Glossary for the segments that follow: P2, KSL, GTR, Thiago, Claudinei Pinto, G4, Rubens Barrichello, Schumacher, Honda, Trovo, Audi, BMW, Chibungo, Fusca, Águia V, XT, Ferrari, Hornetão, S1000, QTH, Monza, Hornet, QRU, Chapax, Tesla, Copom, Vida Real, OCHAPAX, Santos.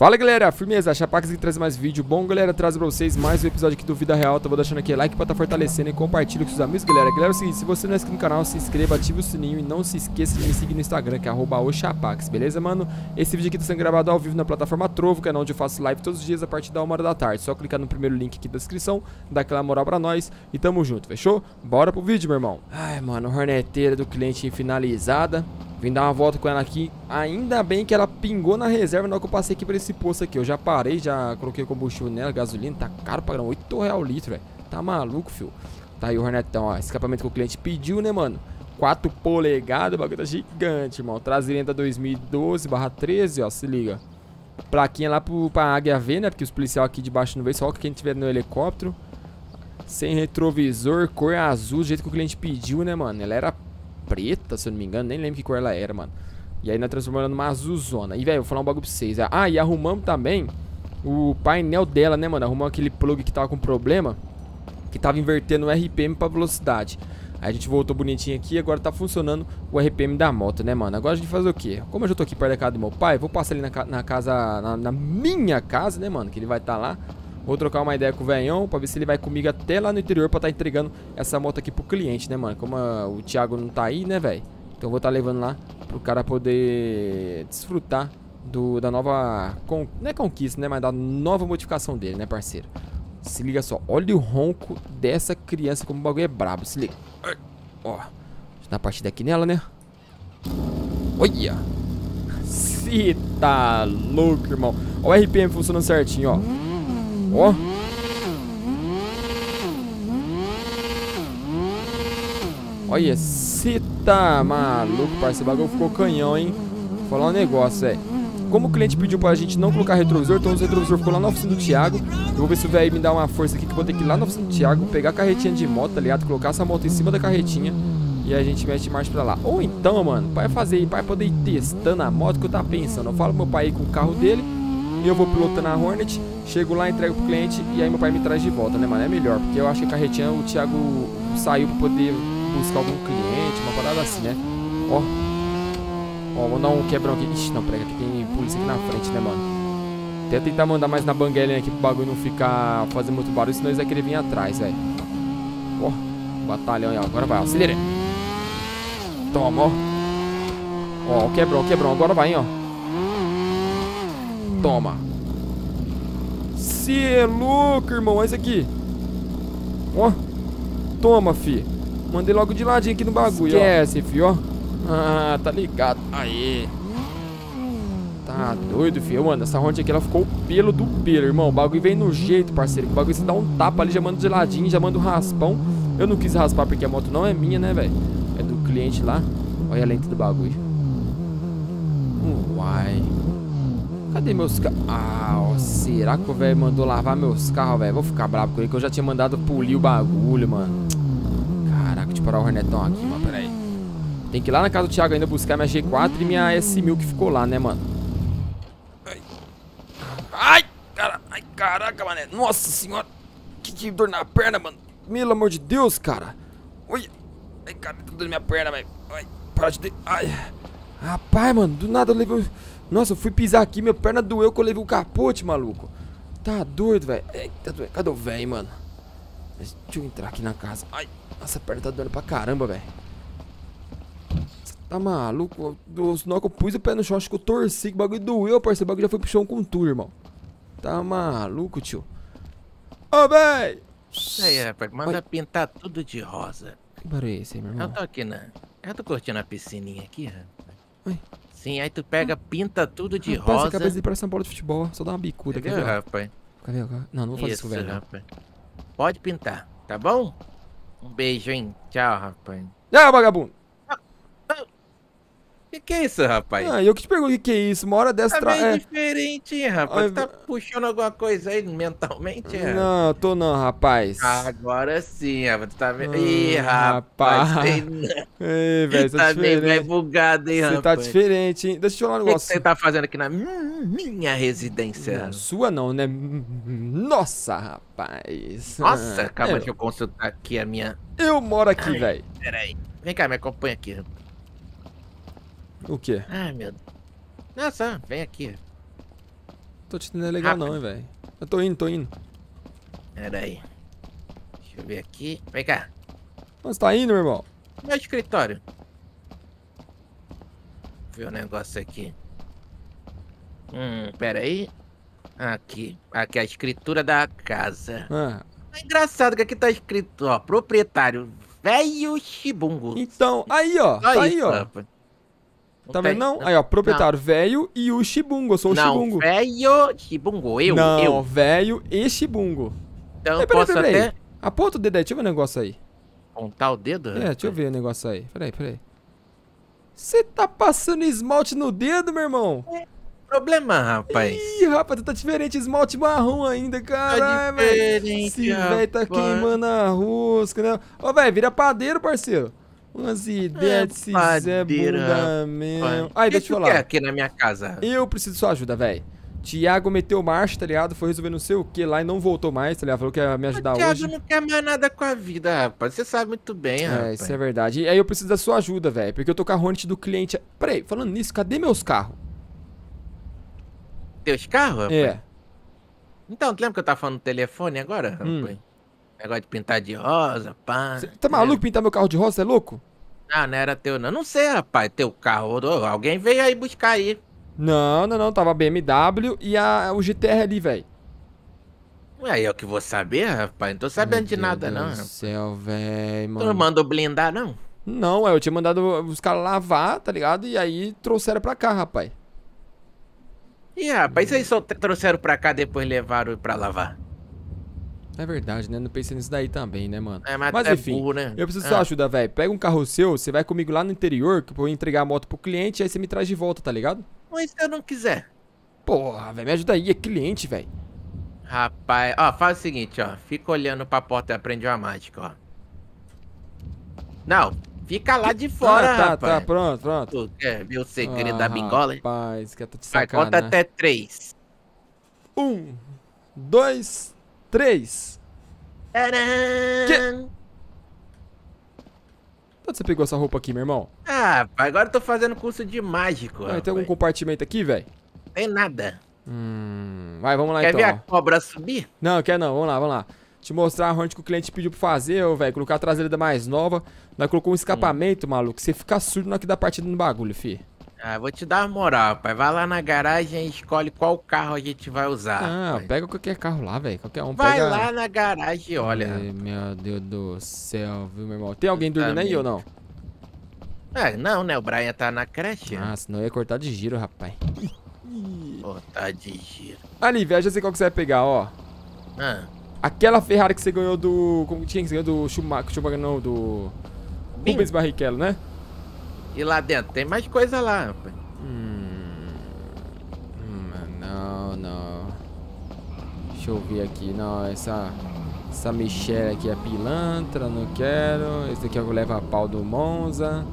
Fala galera, firmeza, Chapax aqui traz mais vídeo. Bom galera, traz pra vocês mais um episódio aqui do Vida Real. Então vou deixando aqui like pra tá fortalecendo e compartilha com seus amigos, galera. Galera, é o seguinte, se você não é inscrito no canal, se inscreva, ative o sininho e não se esqueça de me seguir no Instagram, que é @ochapax, beleza mano? Esse vídeo aqui tá sendo gravado ao vivo na plataforma Trovo, que é onde eu faço live todos os dias a partir da 1h da tarde. Só clicar no primeiro link aqui da descrição, dá aquela moral pra nós e tamo junto, fechou? Bora pro vídeo, meu irmão. Ai mano, horneteira do cliente finalizada. Vim dar uma volta com ela aqui. Ainda bem que ela pingou na reserva na hora que eu passei aqui por esse posto aqui. Eu já parei, já coloquei combustível nela, gasolina. Tá caro pra caramba, R$8 o litro, velho. Tá maluco, fio. Tá aí o Hornetão, ó. Escapamento que o cliente pediu, né, mano? 4 polegadas, o bagulho tá gigante, irmão. Traseira da 2012/13, ó. Se liga. Plaquinha lá pra Águia V, né? Porque os policiais aqui de baixo não vê, só que quem tiver no helicóptero. Sem retrovisor, cor azul, do jeito que o cliente pediu, né, mano? Ela era preta, se eu não me engano, nem lembro que cor ela era, mano. E aí nós transformamos ela numa azulzona. E, velho, vou falar um bagulho pra vocês. Ah, e arrumamos também o painel dela, né, mano? Arrumamos aquele plug que tava com problema, que tava invertendo o RPM pra velocidade. Aí a gente voltou bonitinho aqui e agora tá funcionando o RPM da moto, né, mano? Agora a gente faz o quê? Como eu já tô aqui perto da casa do meu pai, vou passar ali na minha casa, né, mano? Que ele vai estar lá. Vou trocar uma ideia com o velhão pra ver se ele vai comigo até lá no interior pra tá entregando essa moto aqui pro cliente, né, mano? Como o Thiago não tá aí, né, velho? Então eu vou tá levando lá pro cara poder desfrutar da nova... Não é conquista, né? Mas da nova modificação dele, né, parceiro? Se liga só. Olha o ronco dessa criança, como o bagulho é brabo. Se liga. Ó. Deixa eu dar uma partida aqui nela, né? Olha. Se tá louco, irmão. Ó o RPM funcionando certinho, ó. Ó. Olha, se tá maluco, parceiro. O bagulho ficou canhão, hein? Vou falar um negócio, velho. Como o cliente pediu pra gente não colocar retrovisor, então o retrovisor ficou lá na oficina do Thiago. Eu vou ver se o velho me dá uma força aqui, que eu vou ter que ir lá na oficina do Thiago, pegar a carretinha de moto, tá ligado? Colocar essa moto em cima da carretinha e aí a gente mete marcha pra lá. Ou então, mano, vai fazer, vai poder ir testando a moto que eu tava pensando. Eu falo pro meu pai ir com o carro dele. Eu vou pilotando a Hornet, chego lá, entrego pro cliente e aí meu pai me traz de volta, né, mano? É melhor, porque eu acho que a carretinha, o Thiago saiu pra poder buscar algum cliente, uma parada assim, né? Ó, ó, vou dar um quebrão aqui. Ixi, não, pega, que tem polícia aqui na frente, né, mano? Até tentar mandar mais na banguelinha aqui pro bagulho não ficar fazendo muito barulho, senão eles vão querer vir atrás, velho. Ó, batalhão aí, ó, agora vai, ó, acelera. Toma, ó. Ó, o quebrão, agora vai, hein, ó. Toma. Cê é louco, irmão. Olha isso aqui. Ó. Toma, fi. Mandei logo de ladinho aqui no bagulho. Esquece, ó. Fi, ó. Ah, tá ligado. Aí. Tá doido, fi. Mano, essa Honda aqui, ela ficou o pelo do pelo, irmão. O bagulho vem no jeito, parceiro. O bagulho, você dá um tapa ali, já manda de ladinho, já manda um raspão. Eu não quis raspar porque a moto não é minha, né, velho? É do cliente lá. Olha a lente do bagulho. Uai. Cadê meus carros? Ah, ó, será que o velho mandou lavar meus carros, velho? Vou ficar bravo com ele, que eu já tinha mandado polir o bagulho, mano. Caraca, deixa eu parar o Hornetão aqui, mano, peraí. Tem que ir lá na casa do Thiago ainda buscar minha G4 e minha S1000 que ficou lá, né, mano? Ai, cara, ai, caraca, mané. Nossa senhora, que dor na perna, mano. Pelo amor de Deus, cara. Ui, ai, cara, tá doendo minha perna, velho. Ai, para de... Ai, rapaz, mano, do nada eu levei... Nossa, eu fui pisar aqui, minha perna doeu que eu levei o capote, maluco. Tá doido, velho. Eita, doido. Cadê o velho, mano? Deixa eu entrar aqui na casa. Ai, nossa, a perna tá doendo pra caramba, velho. Você tá maluco? Senão que eu pus o pé no chão, acho que eu torci, que o bagulho doeu, parceiro. O bagulho já foi pro chão com tudo, irmão. Tá maluco, tio. Ô, velho! Isso aí, rapaz. Manda ai pintar tudo de rosa. Que barulho é esse aí, meu irmão? Eu tô aqui na... Eu tô curtindo a piscininha aqui, rapaz. Ai. Sim, aí tu pega, pinta tudo de rapaz, rosa. Essa cabeça de parece uma bola de futebol, só dá uma bicuda. Quer ver, rapaz? Quer ver? Não, não vou fazer isso, velho. Rapaz. Pode pintar, tá bom? Um beijo, hein? Tchau, rapaz. Não, vagabundo! Que é isso, rapaz? Ah, eu que te pergunto o que é isso. Uma hora dessa... Tá meio diferente, hein, rapaz? Ai, tá puxando alguma coisa aí mentalmente, é? Não, tô não, rapaz. Agora sim, rapaz. Tu tá vendo... Ih, rapaz. Ei, velho, tá diferente. Meio bugado, hein, rapaz? Você tá diferente, hein? Deixa eu te falar um negócio. O que você tá fazendo aqui na minha residência? Não, sua não, né? Nossa, rapaz. Nossa, calma, deixa eu consultar aqui a minha... Eu moro aqui, velho. Peraí. Vem cá, me acompanha aqui, rapaz. O que? Ai, meu Deus. Nossa, vem aqui. Tô te entendendo legal rápido. Não, hein, velho. Eu tô indo, Pera aí. Deixa eu ver aqui. Vem cá. Onde você tá indo, meu irmão? Meu escritório. Vê o negócio aqui. Pera aí. Aqui. Aqui é a escritura da casa. Ah. É engraçado que aqui tá escrito, ó, proprietário velho Chibungo. Então, aí, ó. Só tá aí, ó. Tá vendo, não? Aí, ó, proprietário velho e o Chibungo. Eu sou o Chibungo. Não, velho Chibungo. Não, velho e Chibungo. Então, peraí. Aponta o dedo aí. Deixa eu ver o negócio aí. Apontar o dedo? É, deixa eu ver o negócio aí. Peraí. Você tá passando esmalte no dedo, meu irmão? É. Problema, rapaz. Ih, rapaz, tá diferente, esmalte marrom ainda, caralho, velho. Esse velho tá queimando a rosca, né? Ó, velho, vira padeiro, parceiro. Umas ideias, se Zé bunda mesmo. Aí, deixa eu falar. O que é aqui na minha casa? Eu preciso de sua ajuda, velho. Thiago meteu marcha, tá ligado? Foi resolver não sei o que lá e não voltou mais, tá ligado? Falou que ia me ajudar hoje. O Thiago não quer mais nada com a vida, rapaz. Você sabe muito bem, rapaz. É, isso é verdade. E aí eu preciso da sua ajuda, velho. Porque eu tô com a Hornet do cliente. Peraí, falando nisso, cadê meus carros? Teus carros, rapaz? É. Então, tu lembra que eu tava falando no telefone agora, rapaz? Negócio de pintar de rosa, pá. Cê tá maluco pintar meu carro de rosa? Você é louco? Ah, não era teu, não. Não sei, rapaz. Teu carro, alguém veio aí buscar aí. Não. Tava a BMW e o GTR ali, velho. Ué, eu que vou saber, rapaz. Não tô sabendo de nada, não. Meu Deus do céu, velho, mano. Tu não mandou blindar, não? Não, eu tinha mandado os caras lavar, tá ligado? E aí trouxeram pra cá, rapaz. E, rapaz, isso aí só trouxeram pra cá, depois levaram pra lavar. É verdade, né? Não pensei nisso daí também, né, mano? É, mas é enfim, burro, né? Eu preciso da sua ajuda, velho. Pega um carro seu, você vai comigo lá no interior, que eu vou entregar a moto pro cliente, aí você me traz de volta, tá ligado? Mas se eu não quiser? Porra, velho, me ajuda aí, é cliente, velho. Rapaz, ó, faz o seguinte, ó. Fica olhando pra porta e aprende uma mágica, ó. Não, fica lá de fora, rapaz. Tá, pronto. Tu quer ver o segredo da bingola? Rapaz, que eu tô te sacando. Vai, conta até 3. 1, 2, 3. Tcharam! Onde você pegou essa roupa aqui, meu irmão? Ah, agora eu tô fazendo curso de mágico. Tem algum compartimento aqui, velho? Tem nada. Vai, vamos lá então. Quer ver a cobra subir? Não, quer não. Vamos lá. Te mostrar a Hornet que o cliente pediu pra fazer, velho. Colocar a traseira da mais nova. Nós colocou um escapamento, maluco. Você fica surdo na hora que dá partida no bagulho, fi. Ah, vou te dar uma moral, rapaz. Vai lá na garagem e escolhe qual carro a gente vai usar. Ah, rapaz, pega qualquer carro lá, velho. Qualquer um. Vai pega... lá na garagem e olha. Ai, meu Deus do céu, viu, meu irmão? Tem alguém dormindo aí ou não? Ah, não, né? O Brian tá na creche. Ah, senão eu ia cortar de giro, rapaz. Cortar de giro. Ali, velho, já sei qual que você vai pegar, ó. Aquela Ferrari que você ganhou do... Como tinha que você ganhou do Schumacher, não, do... Rubens Barrichello, né? E lá dentro, tem mais coisa lá, rapaz. Não. Deixa eu ver aqui, não, essa Michelle aqui é pilantra, não quero. Esse aqui eu vou levar a pau do Monza.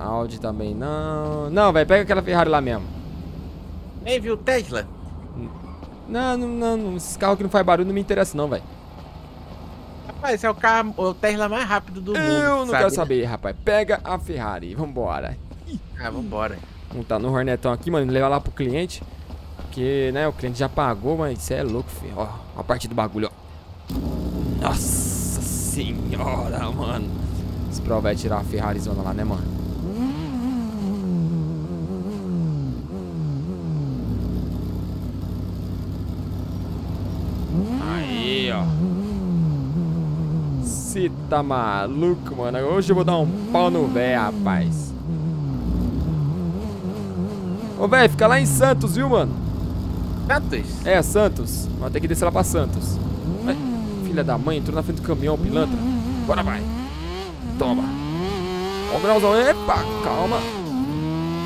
Audi também não. Não, velho, pega aquela Ferrari lá mesmo. Nem viu Tesla? Não, esses carros que não faz barulho não me interessa não, velho. Rapaz, esse é o Tesla mais rápido do mundo. Eu não quero saber, rapaz. Pega a Ferrari, vambora. Vambora. Vamos tá no Hornetão aqui, mano, levar lá pro cliente. Porque, né, o cliente já pagou, mas você é louco, filho. Ó, a parte do bagulho, ó. Nossa senhora, mano. Esse pro vai tirar a Ferrarizona lá, né, mano? Aí, ó. Você tá maluco, mano. Hoje eu vou dar um pau no véio, rapaz. Ô, véio, fica lá em Santos, viu, mano? Santos? É, Santos. Vamos ter que descer lá pra Santos. Vai. Filha da mãe, entrou na frente do caminhão, pilantra. Bora, vai. Toma. Ó o grauzão. Epa, calma.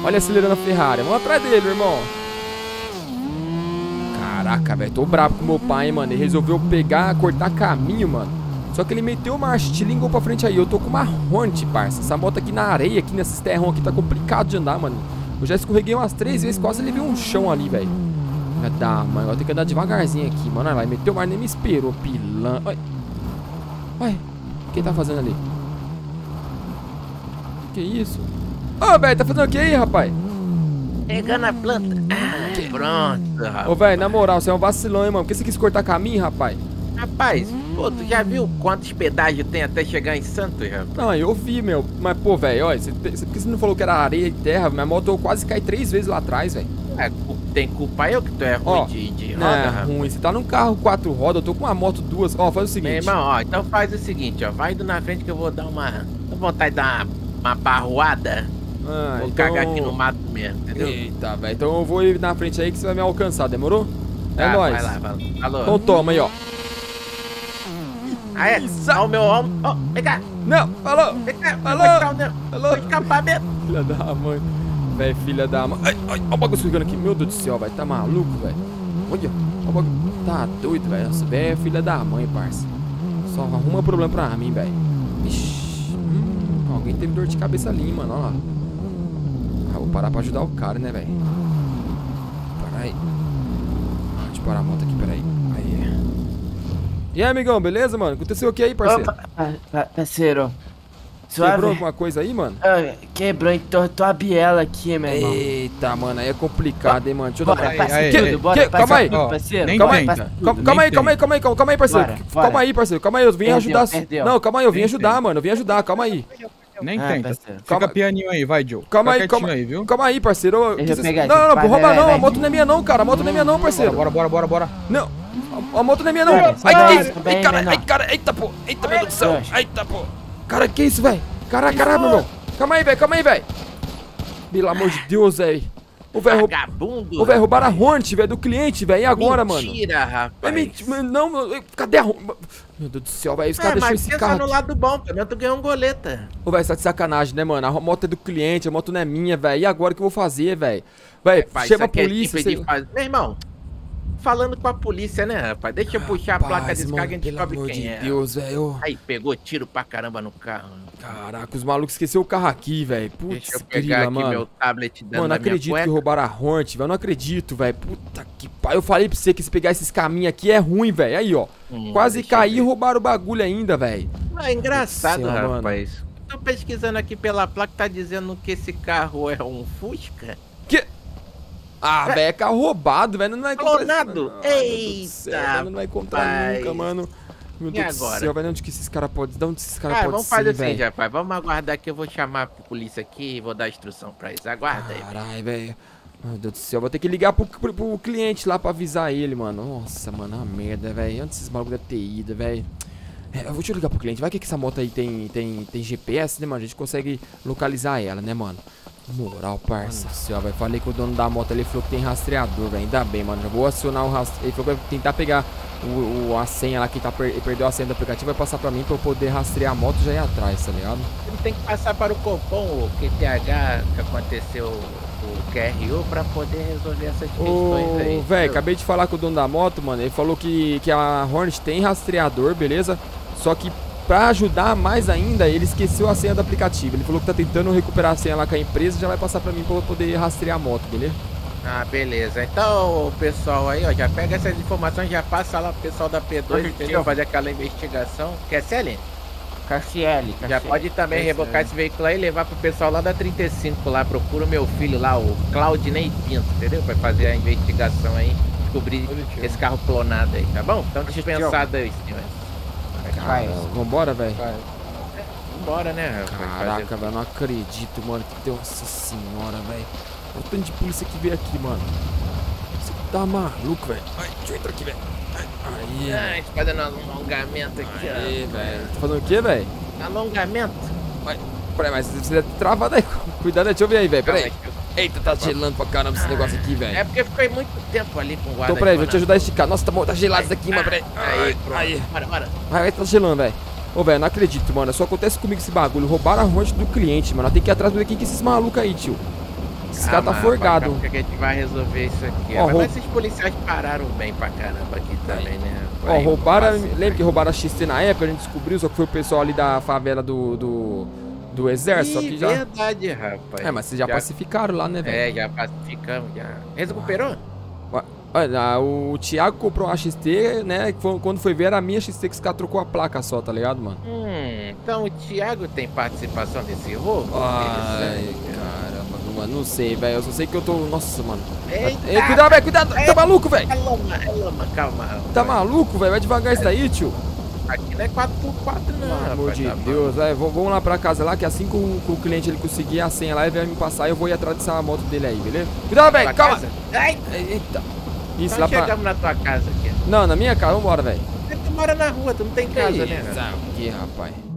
Olha acelerando a Ferrari. Vamos atrás dele, meu irmão. Caraca, velho, tô bravo com meu pai, hein, mano. Ele resolveu pegar, cortar caminho, mano. Só que ele meteu uma tilingou pra frente aí. Eu tô com uma Hornet, parça. Essa moto aqui na areia, aqui nessa terrão aqui, tá complicado de andar, mano. Eu já escorreguei umas 3 vezes, quase levei um chão ali, velho. Vai dar, mano. Agora tem que andar devagarzinho aqui, mano. Olha lá, meteu o mar, nem me esperou, pilão. Ué, o que ele tá fazendo ali? Que isso? Ô, velho, tá fazendo o que aí, rapaz? Pegando a planta. Ah, pronto, rapaz. Ô, velho, na moral, você é um vacilão, hein, mano? Por que você quis cortar caminho, rapaz? Rapaz, pô, tu já viu quantos pedágios tem até chegar em Santos, rapaz? Não, eu vi, meu. Mas, pô, velho, olha, por que você não falou que era areia e terra? Minha moto quase cai 3 vezes lá atrás, velho. É, tem culpa eu que tu é ruim de roda, é, rapaz. Ruim. Você tá num carro 4 rodas, eu tô com uma moto 2. Ó, faz o seguinte. Meu irmão, ó, então faz o seguinte, ó. Vai indo na frente que eu vou dar uma... Tô com vontade de dar uma barroada. Ah, vou então... cagar aqui no mato mesmo, entendeu? Eita, velho. Então eu vou ir na frente aí que você vai me alcançar, demorou? Tá, é nóis. Vai lá, vai lá. Alô. Então toma aí, ó. Ah, é? Olha o meu ombro. Ó, vem cá. Não, falou. Vem cá, falou. Foi escapamento. Filha da mãe. Velho, filha da mãe. Ai, ai, olha o bagulho escorregando aqui. Meu Deus do céu, velho. Tá maluco, velho. Olha. Olha o bagulho. Tá doido, velho. Nossa, velho, filha da mãe, parça. Só arruma problema pra mim, velho. Vixi. Alguém teve dor de cabeça ali, mano. Olha lá. Ah, vou parar pra ajudar o cara, né, velho? Para aí. Deixa eu parar a moto aqui, peraí. Aí. E aí, amigão, beleza, mano? Aconteceu o que aí, parceiro? Opa, parceiro. Suave. Quebrou alguma coisa aí, mano? Quebrou, entortou a biela aqui, meu irmão. Eita, mano, aí é complicado, hein, mano. Deixa eu dar uma... Calma aí, parceiro. Calma aí, parceiro. Calma aí, parceiro. Calma aí, eu vim ajudar. Não, calma aí, eu vim ajudar, mano. Eu vim ajudar, calma aí. Nem tenta. Fica pianinho aí, vai, Joe. Calma aí, calma aí, parceiro. Não, não, rouba não. A moto não é minha não, cara. A moto não é minha não, parceiro. Bora. Não. A moto não é minha não. Ai, cara. Eita, pô. Eita, meu Deus do céu. Eita, pô. Cara, que isso, velho? Caralho, meu irmão. Calma aí, velho. Pelo amor de Deus, velho. O velho roubaram a Hornet, velho, do cliente, velho. E agora, mentira, mano? Rapaz. É mentira, não. Cadê a Hornet? Meu Deus do céu, velho. Os caras deixaram esse carro. No lado bom, pelo menos tu ganhou um goleta. Ô, velho, você tá de sacanagem, né, mano? A moto é do cliente, a moto não é minha, velho. E agora o que eu vou fazer, velho? Velho, chama a polícia. Meu irmão. Falando com a polícia, né, rapaz? Deixa eu puxar a placa de descarga e a gente sobe quem é. Meu Deus, velho. Aí, pegou tiro pra caramba no carro. Caraca, os malucos esqueceram o carro aqui, velho. Putz, deixa eu pegar aqui meu tablet dando. Mano, não acredito que roubaram a Hornet, velho. Não acredito, velho. Puta que pariu. Eu falei pra você que se pegar esses caminhos aqui é ruim, velho. Aí, ó. Quase caí e roubaram o bagulho ainda, velho. É engraçado, rapaz. Tô pesquisando aqui pela placa, tá dizendo que esse carro é um Fusca. Que... Ah, velho, é carro roubado, velho. Não vai comprar. Clonado. Eita, céu, não vai comprar nunca, mano. Meu Deus do céu, velho. Onde que esses caras podem ser? Vamos fazer assim, rapaz. Vamos aguardar que eu vou chamar a polícia aqui e vou dar instrução pra eles. Aguarda aí. Caralho, velho. Meu Deus do céu, vou ter que ligar pro cliente lá pra avisar ele, mano. Nossa, mano, a merda, velho. Onde esses malucos devem ter ido, velho? É, eu vou te ligar pro cliente. Vai que essa moto aí tem GPS, né, mano? A gente consegue localizar ela, né, mano? Moral, parça do céu, velho. Falei que o dono da moto ali falou que tem rastreador, velho. Ainda bem, mano. Já vou acionar o rastreador. Ele falou que vai tentar pegar a senha lá. Quem tá perdeu a senha do aplicativo vai passar pra mim pra eu poder rastrear a moto e já ir atrás, tá ligado? Ele tem que passar para o Copom, o QTH, que aconteceu o QRU, pra poder resolver essas questões aí. Velho, acabei de falar com o dono da moto, mano. Ele falou que a Hornet tem rastreador, beleza? Só que pra ajudar mais ainda, ele esqueceu a senha do aplicativo. Ele falou que tá tentando recuperar a senha lá com a empresa e já vai passar pra mim pra eu poder rastrear a moto, beleza? Ah, beleza. Então, pessoal aí, ó, já pega essas informações, já passa lá pro pessoal da P2, entendeu? Fazer aquela investigação. KSL? KSL. Já pode também rebocar esse veículo aí e levar pro pessoal lá da 35 lá. Procura o meu filho lá, o Claudinei Pinto, entendeu? Vai fazer a investigação aí, descobrir esse carro clonado aí, tá bom? Então, dispensado aí, senhores. Vambora, velho? Vambora, né? Caraca, velho, não acredito, mano. Nossa senhora, velho. Olha o tanto de polícia que veio aqui, mano. Você tá maluco, velho. Deixa eu entrar aqui, velho. Aí. Ai, tô fazendo um alongamento aqui, aí, ó. Velho. Tá fazendo o quê, velho? Alongamento? Vai. Peraí, mas você deve ter travado aí. Cuidado, deixa eu ver aí, velho. Peraí. Eita, tá gelando pra caramba esse negócio aqui, velho. É porque eu fiquei muito tempo ali com o guarda. Então, peraí, vou te ajudar a esticar. Nossa, tá gelado isso aqui, mano, peraí. Aí, aí. Bora. Vai, tá gelando, velho. Ô, velho, não acredito, mano. Só acontece comigo esse bagulho. Roubaram a Hornet do cliente, mano. Tem que ir atrás do que esses malucos aí, tio. Esse cara tá forgado. Porque a gente vai resolver isso aqui. Ó, mas esses policiais pararam bem pra caramba aqui também, né? Ó, roubaram... Lembra que roubaram a XT na época? A gente descobriu, só que foi o pessoal ali da favela do exército. Ih, aqui já. Verdade, rapaz. É, mas vocês já pacificaram lá, né, velho? É, já pacificamos, já. Recuperou? Olha, o Thiago comprou a XT, né? Quando foi ver, era a minha XT que os caras trocou a placa só, tá ligado, mano? Então o Thiago tem participação nesse roubo? Ai, caramba, não sei, velho. Eu só sei que eu tô... Nossa, mano. Eita. Ei, cuidado, velho. Cuidado. Tá maluco, velho? É lama, calma. Tá maluco, velho? Vai devagar isso daí, tio. Aqui não é 4x4 não, pelo amor de Deus. É, vamos lá pra casa lá, que assim que o cliente ele conseguir a senha lá, ele vai me passar e eu vou ir atrás dessa moto dele aí, beleza? Cuidado, velho, calma! Casa. Eita! Isso, então lá chegamos pra... na tua casa aqui. Não, na minha casa, vambora, velho. Tu mora na rua, tu não tem casa, né? Sabe o que, rapaz?